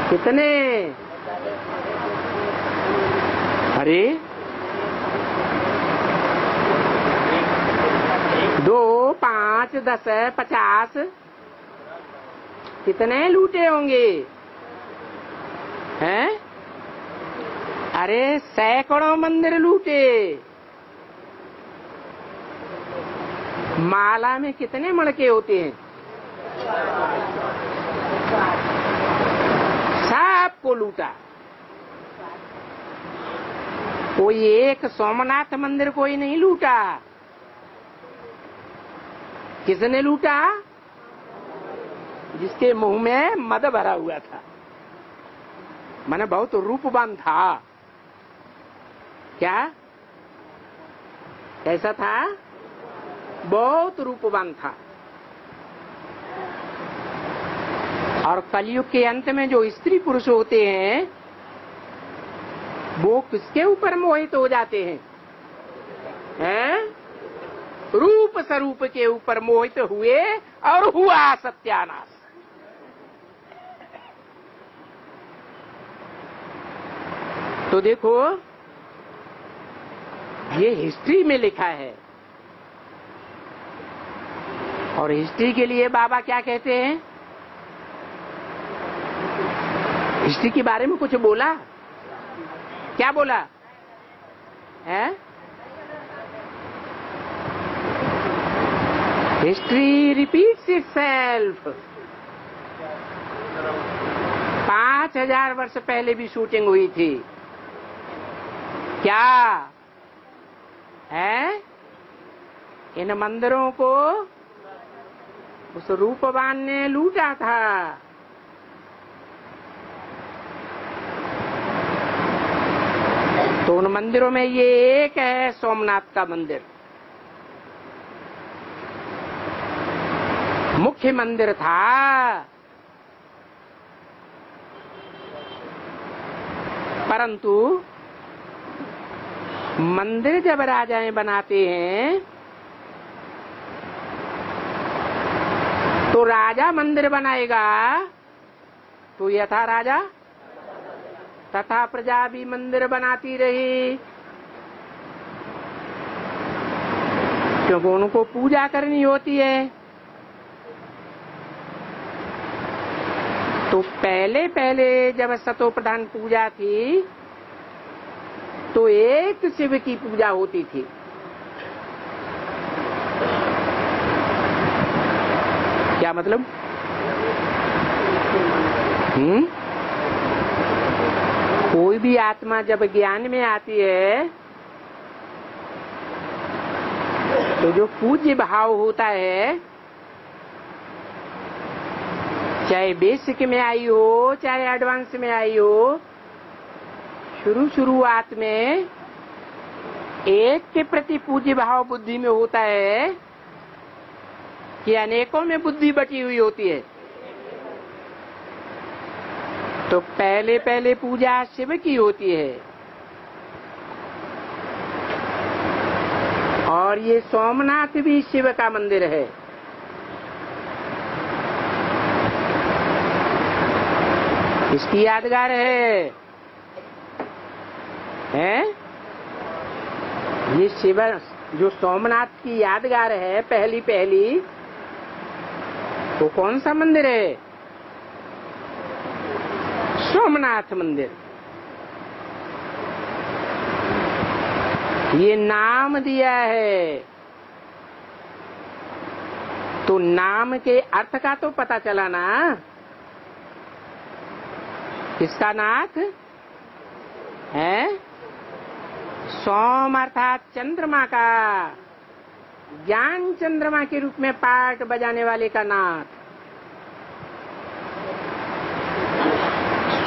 कितने? अरे दो, 5, 10, 50 कितने लूटे होंगे? हैं? अरे सैकड़ों मंदिर लूटे। माला में कितने मड़के होते हैं? सब को लूटा। कोई एक सोमनाथ मंदिर कोई नहीं लूटा। किसने लूटा? जिसके मुंह में मद भरा हुआ था, माने बहुत रूपवान था। क्या कैसा था? बहुत रूपवान था। और कलयुग के अंत में जो स्त्री पुरुष होते हैं वो किसके ऊपर मोहित हो जाते हैं? हैं? रूप स्वरूप के ऊपर मोहित हुए और हुआ सत्यानाश। तो देखो ये हिस्ट्री में लिखा है और हिस्ट्री के लिए बाबा क्या कहते हैं? हिस्ट्री के बारे में कुछ बोला? क्या बोला? है? History repeats itself. 5000 वर्ष पहले भी शूटिंग हुई थी। क्या है? इन मंदिरों को उस रूपवान ने लूटा था। तो उन मंदिरों में ये एक है सोमनाथ का मंदिर, मुख्य मंदिर था। परंतु मंदिर जब राजाएं बनाते हैं तो राजा मंदिर बनाएगा तो यथा राजा तथा प्रजा भी मंदिर बनाती रही, क्योंकि उनको पूजा करनी होती है। तो पहले पहले जब सतोप्रधान पूजा थी तो एक शिव की पूजा होती थी। क्या मतलब? कोई भी आत्मा जब ज्ञान में आती है तो जो पूज्य भाव होता है, चाहे बेसिक में आई हो चाहे एडवांस में आई हो, शुरुआत में एक के प्रति पूज्य भाव बुद्धि में होता है कि अनेकों में बुद्धि बटी हुई होती है। तो पहले पहले पूजा शिव की होती है और ये सोमनाथ भी शिव का मंदिर है। इसकी यादगार है, हैं? ये शिव जो सोमनाथ की यादगार है पहली पहली, तो कौन सा मंदिर है? सोमनाथ मंदिर। ये नाम दिया है तो नाम के अर्थ का तो पता चला ना। किसका नाथ है? सोम अर्थात चंद्रमा का, ज्ञान चंद्रमा के रूप में पाठ बजाने वाले का नाथ।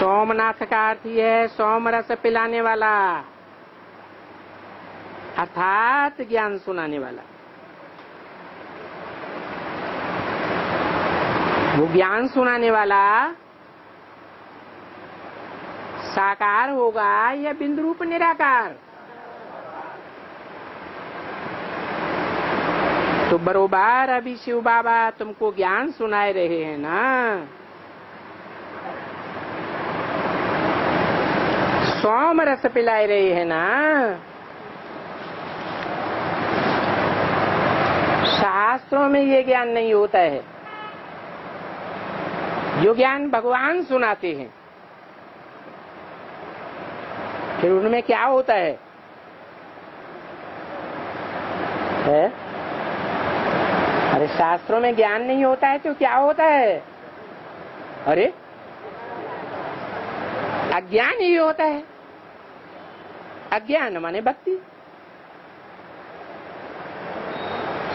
सोमनाथ का अर्थ ही है सोमरस पिलाने वाला, अर्थात ज्ञान सुनाने वाला। वो ज्ञान सुनाने वाला साकार होगा या बिंदु रूप निराकार? तो बरोबार अभी शिव बाबा तुमको ज्ञान सुनाए रहे हैं ना। सोम रस पिलाए रहे हैं ना। शास्त्रों में ये ज्ञान नहीं होता है। जो ज्ञान भगवान सुनाते हैं फिर उनमें क्या होता है? अरे शास्त्रों में ज्ञान नहीं होता है तो क्या होता है? अरे अज्ञान ही होता है। अज्ञान माने भक्ति।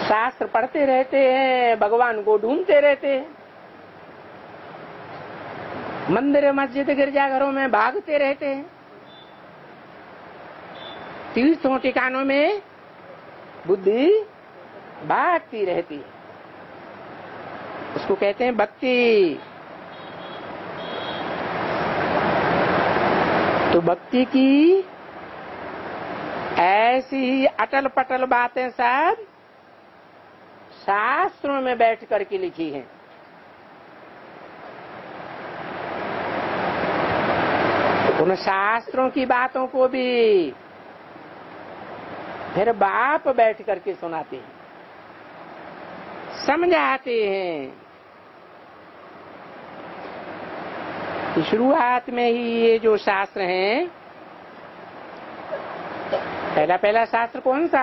शास्त्र पढ़ते रहते हैं, भगवान को ढूंढते रहते हैं, मंदिर मस्जिद गिरजाघरों में भागते रहते हैं, तीर्थों ठिकानों में बुद्धि भागती रहती है, उसको कहते हैं भक्ति। तो भक्ति की ऐसी ही अटल पटल बातें सब शास्त्रों में बैठ करके लिखी हैं। उन शास्त्रों की बातों को भी फिर बाप बैठ करके सुनाते हैं, समझाते हैं। शुरुआत में ही ये जो शास्त्र हैं, पहला पहला शास्त्र कौन सा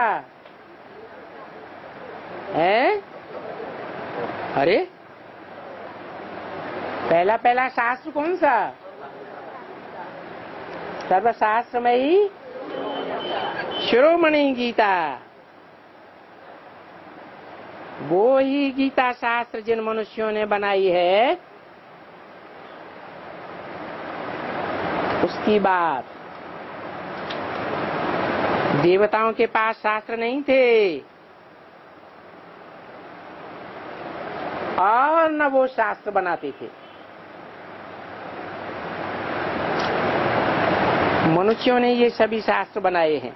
है? अरे पहला पहला शास्त्र कौन सा? सर्वशास्त्र में ही शिरोमणि गीता। वो ही गीता शास्त्र जिन मनुष्यों ने बनाई है उसकी बात। देवताओं के पास शास्त्र नहीं थे और न वो शास्त्र बनाते थे। मनुष्यों ने ये सभी शास्त्र बनाए हैं।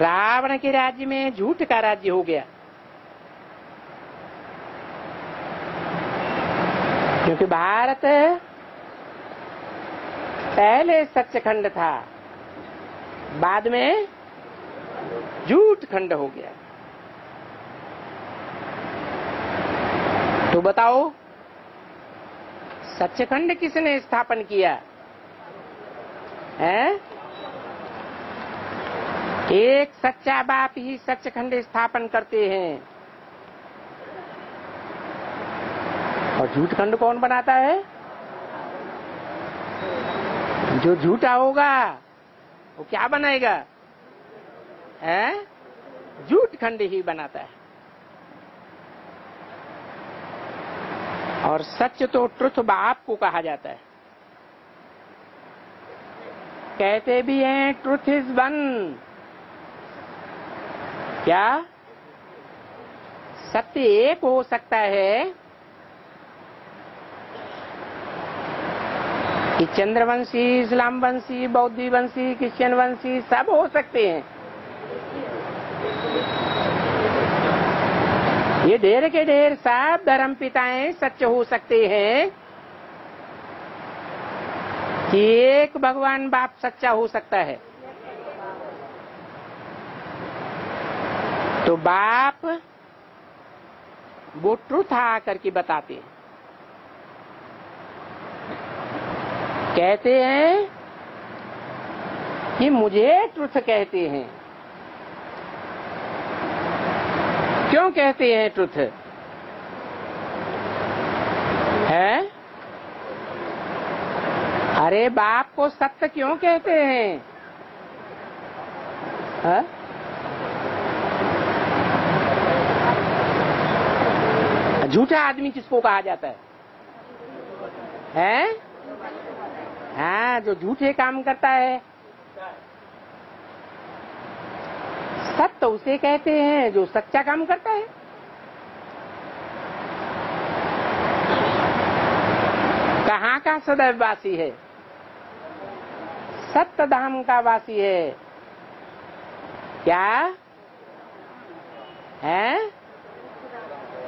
रावण के राज्य में झूठ का राज्य हो गया, क्योंकि भारत पहले सत्यखंड था, बाद में झूठ खंड हो गया। तो बताओ सचखंड किसने स्थापन किया है? एक सच्चा बाप ही सचखंड स्थापन करते हैं। और झूठखंड कौन बनाता है? जो झूठा होगा वो क्या बनाएगा? है झूठखंड ही बनाता है। और सच तो ट्रुथ बाप को कहा जाता है। कहते भी हैं ट्रुथ इज वन। क्या सत्य एक हो सकता है? कि चंद्रवंशी, इस्लाम वंशी, बौद्धी वंशी, क्रिश्चियन वंशी सब हो सकते हैं। ये ढेर के ढेर सब धर्म पिताएं सच हो सकते हैं कि एक भगवान बाप सच्चा हो सकता है। तो बाप वो ट्रुथ आकर के बताते हैं। कहते हैं कि मुझे ट्रुथ कहते हैं। क्यों कहते हैं ट्रुथ? है अरे बाप को सत्य क्यों कहते हैं? है? झूठा आदमी किसको कहा जाता है? हैं? हाँ, जो झूठे काम करता है। सत्य तो उसे कहते हैं जो सच्चा काम करता है। कहाँ का सदैव वासी है? सत्य धाम का वासी है। क्या है?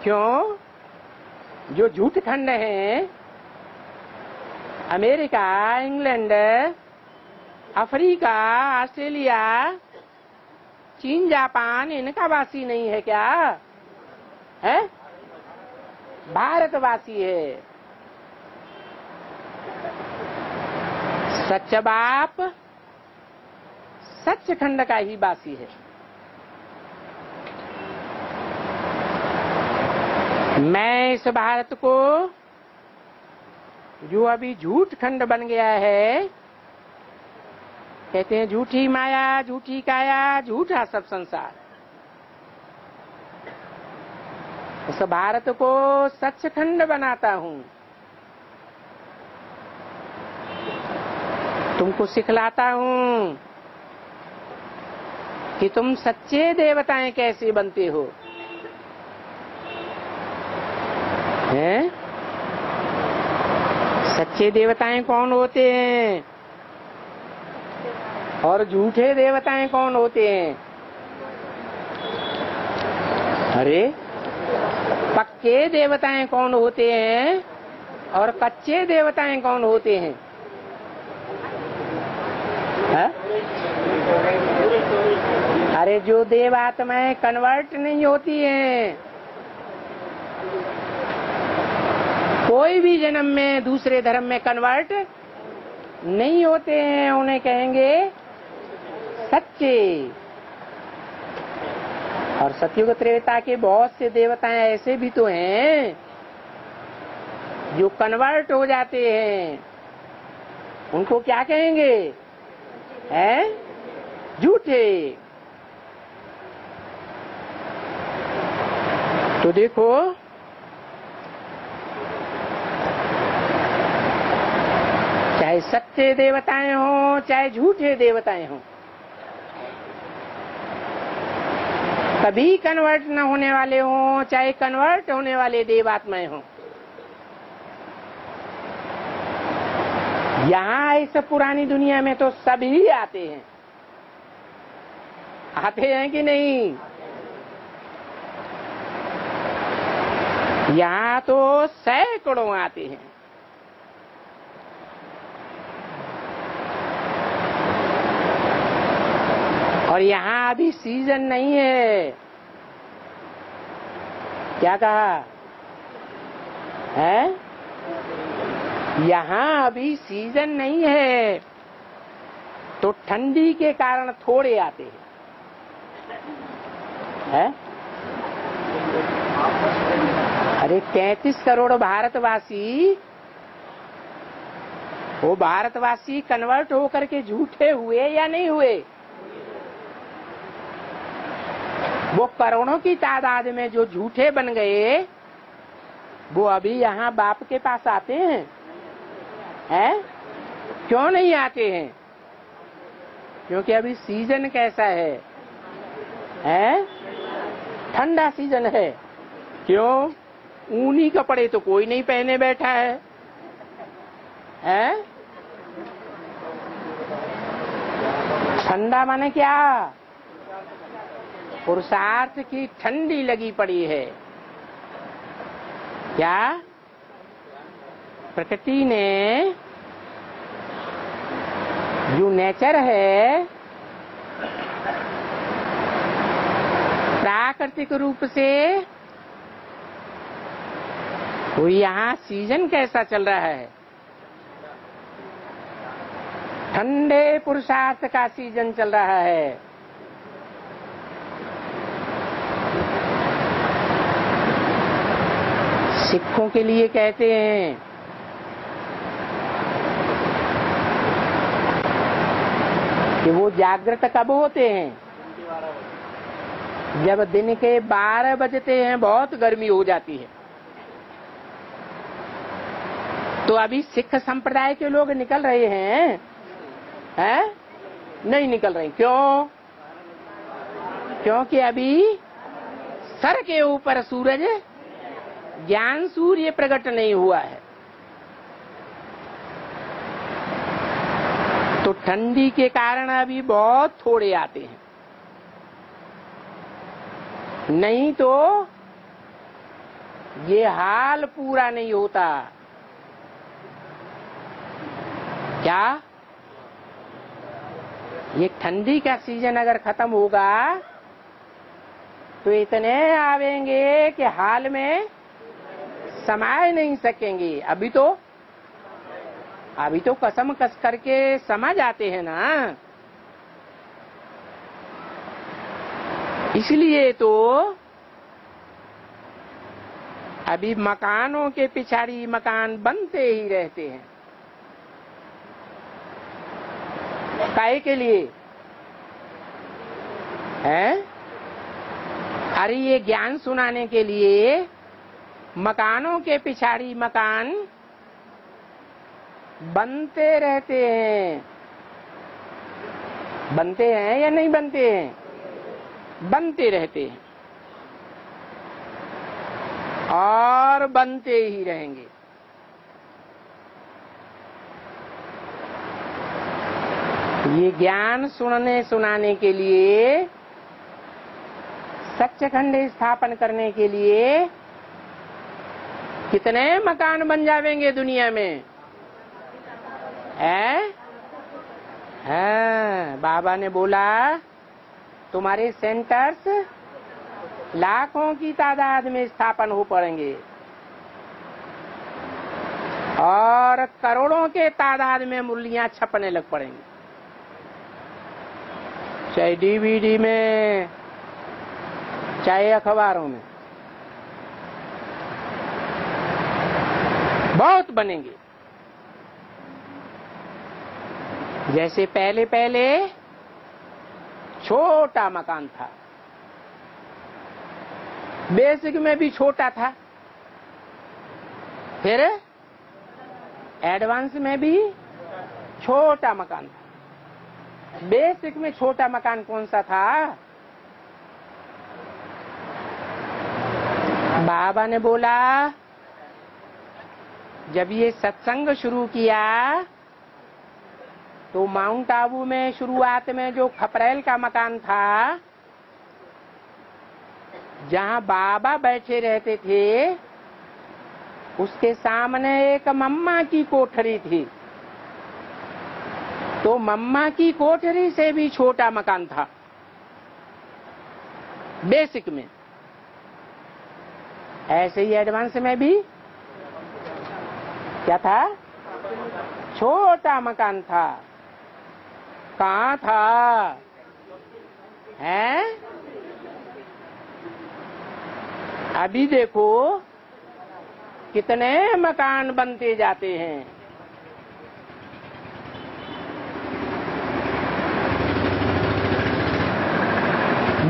क्यों? जो झूठ खंड है अमेरिका, इंग्लैंड, अफ्रीका, ऑस्ट्रेलिया, चीन, जापान, इनका वासी नहीं है क्या? है भारतवासी है। सच बाप सचखंड का ही वासी है। मैं इस भारत को जो अभी झूठ खंड बन गया है, कहते हैं झूठी माया, झूठी काया, झूठा सब संसार, उस भारत को सचखंड बनाता हूँ, तुमको सिखलाता हूँ कि तुम सच्चे देवताएं कैसे बनते हो। हैं? सच्चे देवताएं कौन होते हैं और झूठे देवताएं कौन होते हैं? अरे पक्के देवताएं कौन होते हैं और कच्चे देवताएं कौन होते हैं? हा? अरे जो देवात्माएं कन्वर्ट नहीं होती हैं, कोई भी जन्म में दूसरे धर्म में कन्वर्ट नहीं होते हैं, उन्हें कहेंगे सच्चे। और सतयुग त्रेता के बहुत से देवताएं ऐसे भी तो हैं जो कन्वर्ट हो जाते हैं, उनको क्या कहेंगे? हैं? झूठे। तो देखो, चाहे सच्चे देवताएं हों चाहे झूठे देवताएं हों, कभी कन्वर्ट न होने वाले हों चाहे कन्वर्ट होने वाले देवात्माएं हों। यहाँ इस पुरानी दुनिया में तो सभी आते हैं, कि नहीं? यहाँ तो सैकड़ों आते हैं। और यहाँ अभी सीजन नहीं है। क्या कहा है? यहाँ अभी सीजन नहीं है, तो ठंडी के कारण थोड़े आते हैं। है? अरे 33 करोड़ भारतवासी, वो भारतवासी कन्वर्ट होकर के झूठे हुए या नहीं हुए? वो करोड़ों की तादाद में जो झूठे बन गए, वो अभी यहाँ बाप के पास आते हैं? हैं? क्यों नहीं आते हैं? क्योंकि अभी सीजन कैसा है? हैं? ठंडा सीजन है। क्यों? ऊनी कपड़े तो कोई नहीं पहने बैठा है। हैं? ठंडा माने क्या? पुरुषार्थ की ठंडी लगी पड़ी है। क्या प्रकृति ने, जो नेचर है, प्राकृतिक रूप से वो यहाँ सीजन कैसा चल रहा है? ठंडे पुरुषार्थ का सीजन चल रहा है। सिखों के लिए कहते हैं कि वो जागृत कब होते हैं? जब दिन के 12 बजते हैं, बहुत गर्मी हो जाती है। तो अभी सिख संप्रदाय के लोग निकल रहे हैं, हैं? नहीं निकल रहे, क्यों? क्योंकि अभी सर के ऊपर सूरज, ज्ञान सूर्य प्रकट नहीं हुआ है। तो ठंडी के कारण अभी बहुत थोड़े आते हैं, नहीं तो ये हाल पूरा नहीं होता। क्या ये ठंडी का सीजन अगर खत्म होगा तो इतने आवेंगे कि हाल में समाए नहीं सकेंगे। अभी तो कसम कस करके समझ आते हैं ना, इसलिए तो अभी मकानों के पिछाड़ी मकान बनते ही रहते हैं। काहे के लिए हैं? अरे ये ज्ञान सुनाने के लिए मकानों के पिछाड़ी मकान बनते रहते हैं। बनते हैं या नहीं बनते हैं? बनते रहते हैं और बनते ही रहेंगे। ये ज्ञान सुनाने के लिए, सच्चखंड स्थापन करने के लिए कितने मकान बन जावेंगे दुनिया में, हैं? हाँ, बाबा ने बोला तुम्हारे सेंटर्स लाखों की तादाद में स्थापन हो पड़ेंगे और करोड़ों के तादाद में मुरलियां छपने लग पड़ेंगी, चाहे डीवीडी में चाहे अखबारों में, बहुत बनेंगे। जैसे पहले पहले छोटा मकान था, बेसिक में भी छोटा था, फिर एडवांस में भी छोटा मकान था। बेसिक में छोटा मकान कौन सा था? बाबा ने बोला जब ये सत्संग शुरू किया तो माउंट आबू में शुरुआत में जो खपरेल का मकान था, जहाँ बाबा बैठे रहते थे, उसके सामने एक मम्मा की कोठरी थी, तो मम्मा की कोठरी से भी छोटा मकान था बेसिक में। ऐसे ही एडवांस में भी क्या था? छोटा मकान था। कहाँ था, हैं? अभी देखो कितने मकान बनते जाते हैं,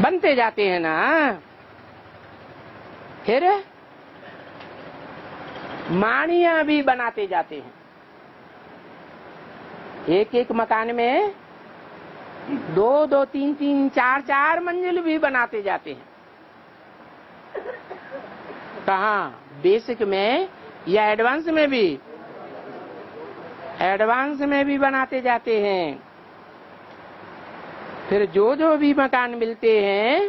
बनते जाते हैं ना। फिर माणियां भी बनाते जाते हैं, एक एक मकान में दो दो तीन तीन चार चार मंजिल भी बनाते जाते हैं। कहाँ? बेसिक में या एडवांस में भी? एडवांस में भी बनाते जाते हैं। फिर जो जो भी मकान मिलते हैं,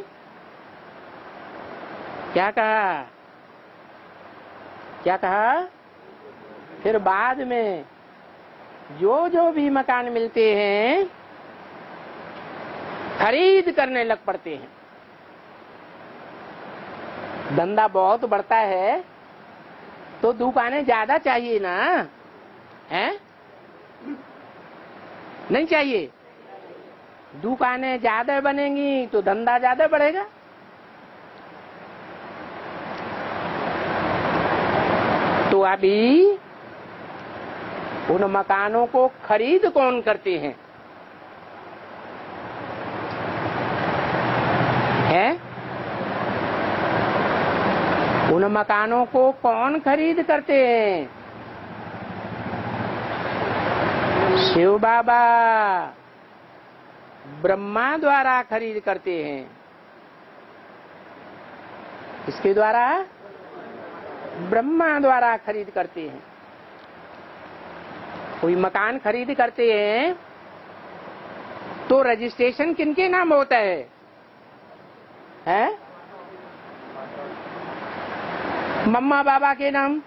क्या कहा? फिर बाद में जो जो भी मकान मिलते हैं खरीद करने लग पड़ते हैं। धंधा बहुत बढ़ता है तो दुकानें ज्यादा चाहिए ना, हैं? नहीं चाहिए? दुकानें ज्यादा बनेंगी तो धंधा ज्यादा बढ़ेगा। तो अभी उन मकानों को खरीद कौन करते हैं, हैं? उन मकानों को कौन खरीद करते हैं? शिव बाबा ब्रह्मा द्वारा खरीद करते हैं। इसके द्वारा ब्रह्मा द्वारा खरीद करते हैं। कोई मकान खरीद करते हैं तो रजिस्ट्रेशन किनके नाम होता है? मम्मा बाबा के नाम।